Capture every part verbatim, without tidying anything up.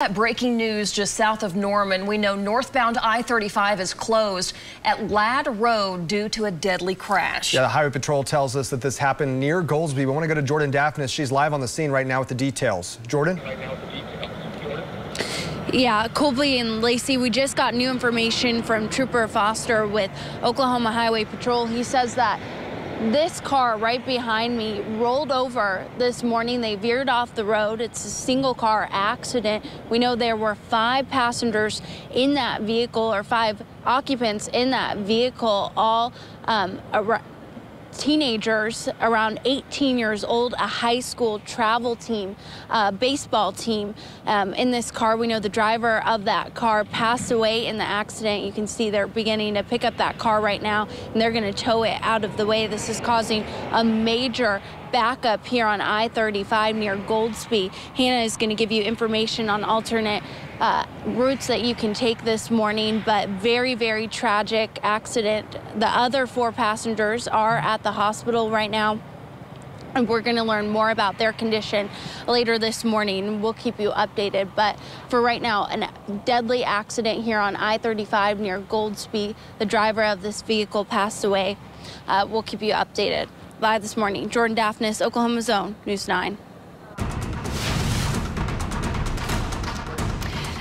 That breaking news just south of Norman. We know northbound I thirty-five is closed at Ladd Road due to a deadly crash. Yeah, the Highway Patrol tells us that this happened near Goldsby. We want to go to Jordan Daphnis. She's live on the scene right now with the details. Jordan? Yeah, Cobley and Lacey, we just got new information from Trooper Foster with Oklahoma Highway Patrol. He says that this car right behind me rolled over this morning. They veered off the road. It's a single car accident. We know there were five passengers in that vehicle, or five occupants in that vehicle, all um, teenagers around eighteen years old, a high school travel team, uh, baseball team um, in this car. We know the driver of that car passed away in the accident. You can see they're beginning to pick up that car right now, and they're going to tow it out of the way. This is causing a major backup here on I thirty-five near Goldsby. Hannah is going to give you information on alternate uh, routes that you can take this morning, but very, very tragic accident. The other four passengers are at the hospital right now, and we're going to learn more about their condition later this morning. We'll keep you updated, but for right now, a deadly accident here on I thirty-five near Goldsby. The driver of this vehicle passed away. Uh, we'll keep you updated. Live this morning, Jordan Daphnis, Oklahoma Zone, News nine.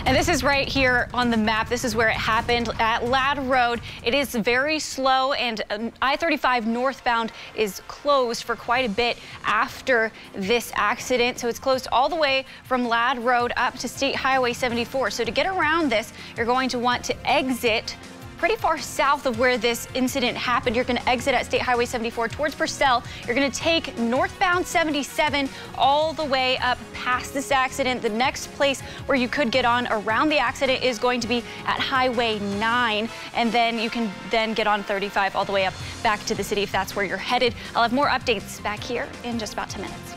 And this is right here on the map. This is where it happened at Ladd Road. It is very slow, and um, I thirty-five northbound is closed for quite a bit after this accident. So it's closed all the way from Ladd Road up to State Highway seventy-four. So to get around this, you're going to want to exit pretty far south of where this incident happened. You're going to exit at State Highway seventy-four towards Purcell. You're going to take northbound seventy-seven all the way up past this accident. The next place where you could get on around the accident is going to be at Highway nine, and then you can then get on thirty-five all the way up back to the city if that's where you're headed. I'll have more updates back here in just about ten minutes.